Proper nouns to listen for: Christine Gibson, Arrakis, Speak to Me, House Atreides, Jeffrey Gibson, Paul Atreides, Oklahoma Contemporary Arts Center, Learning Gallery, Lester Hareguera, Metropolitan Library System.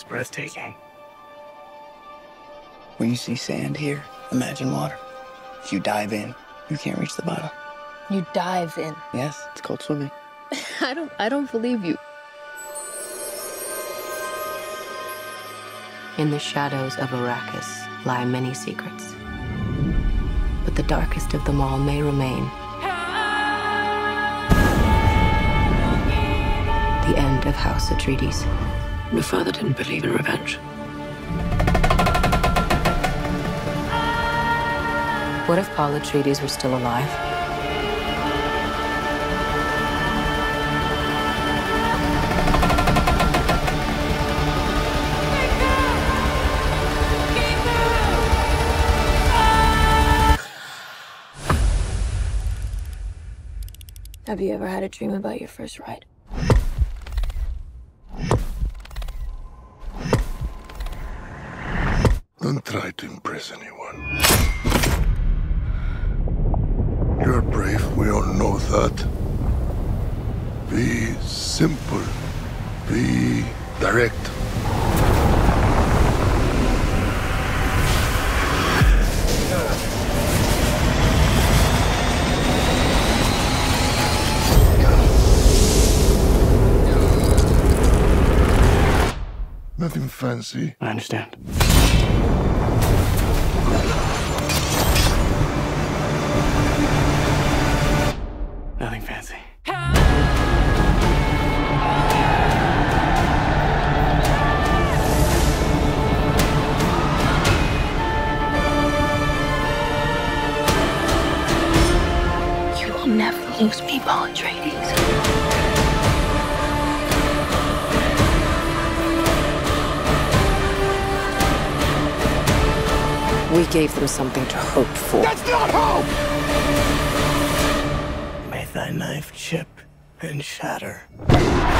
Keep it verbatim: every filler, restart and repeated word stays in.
It's breathtaking. When you see sand here, imagine water. If you dive in, you can't reach the bottom. You dive in? Yes, it's called swimming. I don't, I don't believe you. In the shadows of Arrakis lie many secrets. But the darkest of them all may remain. The end of House Atreides. Your father didn't believe in revenge. What if Paul Atreides were still alive? Have you ever had a dream about your first ride? Don't try to impress anyone. You're brave, we all know that. Be simple. Be direct. Nothing fancy. I understand. Nothing fancy. You will never lose me, Paul Atreides. We gave them something to hope for. That's not hope! May thy knife chip and shatter.